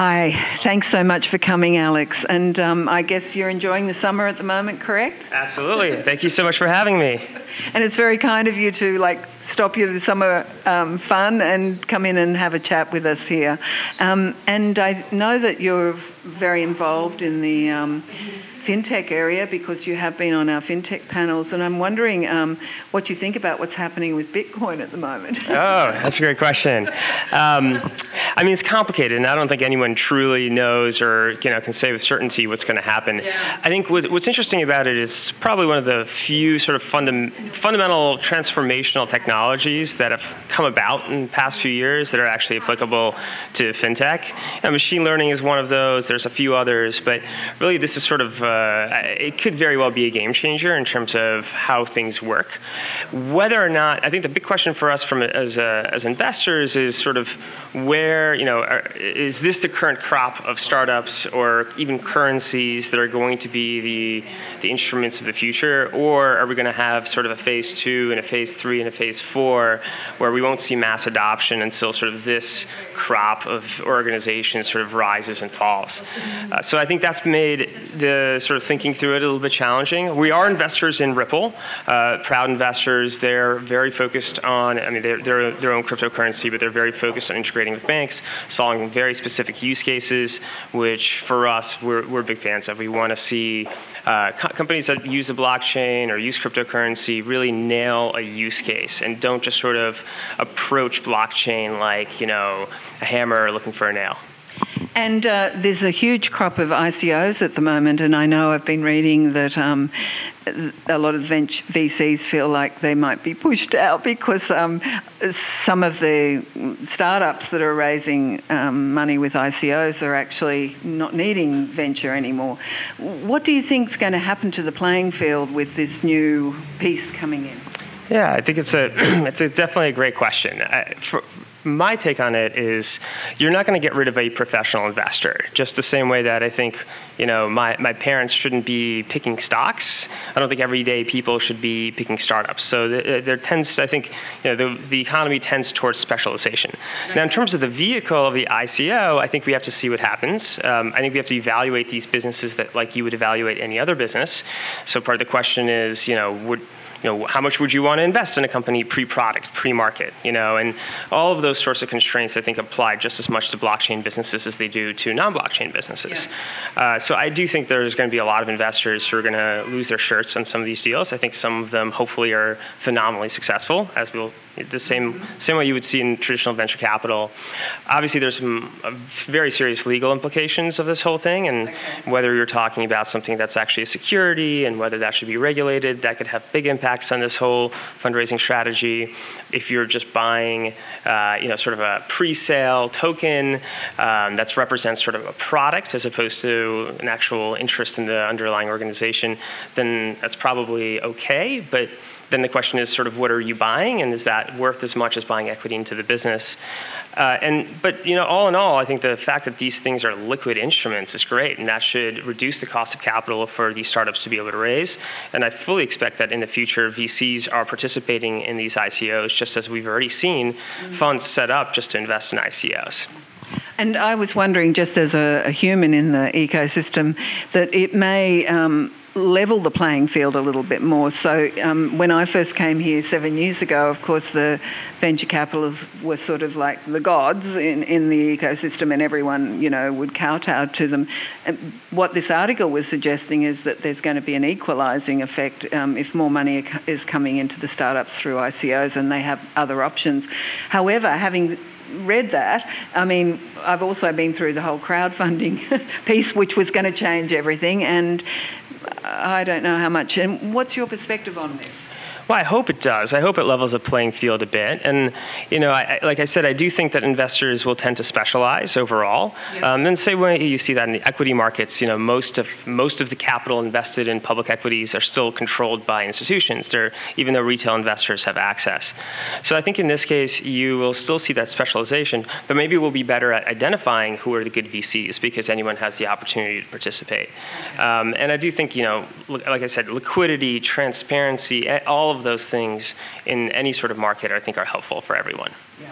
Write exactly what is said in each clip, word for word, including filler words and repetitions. Hi, thanks so much for coming, Alex. And um, I guess you're enjoying the summer at the moment, correct? Absolutely. Thank you so much for having me. And it's very kind of you to like stop your summer um, fun and come in and have a chat with us here. Um, and I know that you're very involved in the um, FinTech area because you have been on our FinTech panels. And I'm wondering um, what you think about what's happening with Bitcoin at the moment. Oh, that's a great question. Um, I mean, it's complicated, and I don't think anyone truly knows or you know, can say with certainty what's going to happen. Yeah. I think what, what's interesting about it is probably one of the few sort of fundam fundamental transformational technologies that have come about in the past few years that are actually applicable to FinTech. And machine learning is one of those. There's a few others, but really this is sort of uh, Uh, it could very well be a game changer in terms of how things work. Whether or not, I think the big question for us from as, a, as investors is sort of where, you know, are, is this the current crop of startups or even currencies that are going to be the, the instruments of the future? Or are we going to have sort of a phase two and a phase three and a phase four where we won't see mass adoption until sort of this crop of organizations sort of rises and falls? Uh, so I think that's made the sort of thinking through it a little bit challenging. We are investors in Ripple, uh, proud investors. They're very focused on, I mean, they're, they're their own cryptocurrency, but they're very focused on integrating with banks, solving very specific use cases, which for us, we're, we're big fans of. We want to see uh, co companies that use the blockchain or use cryptocurrency really nail a use case and don't just sort of approach blockchain like, you know, a hammer looking for a nail. And uh, there's a huge crop of I C Os at the moment, and I know I've been reading that um, a lot of V Cs feel like they might be pushed out because um, some of the startups that are raising um, money with I C Os are actually not needing venture anymore. What do you think is going to happen to the playing field with this new piece coming in? Yeah, I think it's a it's a definitely a great question. I, for, My take on it is you're not going to get rid of a professional investor, just the same way that I think you know, my, my parents shouldn't be picking stocks. I don't think everyday people should be picking startups. So there, there tends, I think, you know, the, the economy tends towards specialization. Okay. Now, in terms of the vehicle of the I C O, I think we have to see what happens. Um, I think we have to evaluate these businesses that like you would evaluate any other business. So part of the question is, you know, would You know, how much would you want to invest in a company pre-product, pre-market, you know, and all of those sorts of constraints I think apply just as much to blockchain businesses as they do to non-blockchain businesses. Yeah. Uh, so I do think there's going to be a lot of investors who are going to lose their shirts on some of these deals. I think some of them hopefully are phenomenally successful, as we'll the same same way you would see in traditional venture capital. Obviously, there's some very serious legal implications of this whole thing, and okay. whether you're talking about something that's actually a security and whether that should be regulated, that could have big impacts on this whole fundraising strategy. If you're just buying, uh, you know, sort of a pre-sale token um, that represents sort of a product as opposed to an actual interest in the underlying organization, then that's probably okay, but then the question is sort of what are you buying, and is that worth as much as buying equity into the business? Uh, and but you know, all in all, I think the fact that these things are liquid instruments is great, and that should reduce the cost of capital for these startups to be able to raise. And I fully expect that in the future, V Cs are participating in these I C Os, just as we've already seen mm-hmm. funds set up just to invest in I C Os. And I was wondering, just as a, a human in the ecosystem, that it may um, level the playing field a little bit more. So um, when I first came here seven years ago, of course the venture capitalists were sort of like the gods in, in the ecosystem, and everyone, you know, would kowtow to them. And what this article was suggesting is that there's going to be an equalising effect um, if more money is coming into the startups through I C Os and they have other options. However, having read that, I mean, I've also been through the whole crowdfunding piece, which was going to change everything, and I don't know how much. And what's your perspective on this? Well, I hope it does. I hope it levels the playing field a bit. And, you know, I, like I said, I do think that investors will tend to specialize overall. Yep. Um, and say, well, you see that in the equity markets, you know, most of, most of the capital invested in public equities are still controlled by institutions, They're, even though retail investors have access. So I think in this case, you will still see that specialization, but maybe we'll be better at identifying who are the good V Cs because anyone has the opportunity to participate. Um, and I do think, you know, like I said, liquidity, transparency, all of those things in any sort of market I think are helpful for everyone. Yeah.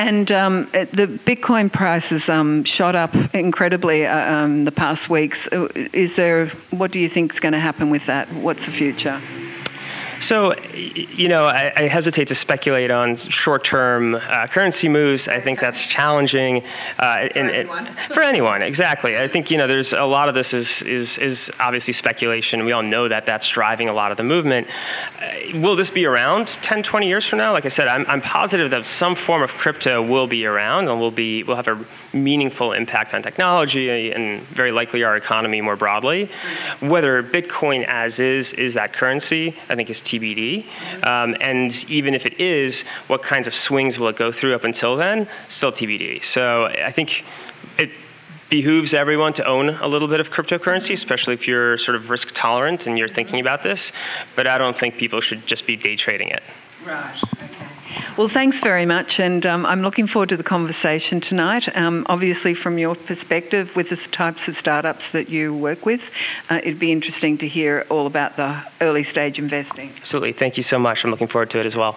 And um, the Bitcoin price has um, shot up incredibly uh, um, the past weeks. Is there, what do you think is going to happen with that? What's the future? So, you know, I, I hesitate to speculate on short-term uh, currency moves. I think that's challenging uh, for, and, anyone. It, for anyone. Exactly. I think, you know, there's a lot of this is is is obviously speculation. We all know that that's driving a lot of the movement. Uh, will this be around ten, twenty years from now? Like I said, I'm I'm positive that some form of crypto will be around and will be will have a meaningful impact on technology and very likely our economy more broadly. Whether Bitcoin as is is that currency, I think is T B D. Um, and even if it is, what kinds of swings will it go through up until then? Still T B D. So I think it behooves everyone to own a little bit of cryptocurrency, especially if you're sort of risk tolerant and you're thinking about this. But I don't think people should just be day trading it. Right. Okay. Well, thanks very much, and um, I'm looking forward to the conversation tonight. Um, obviously, from your perspective, with the types of startups that you work with, uh, it'd be interesting to hear all about the early stage investing. Absolutely. Thank you so much. I'm looking forward to it as well.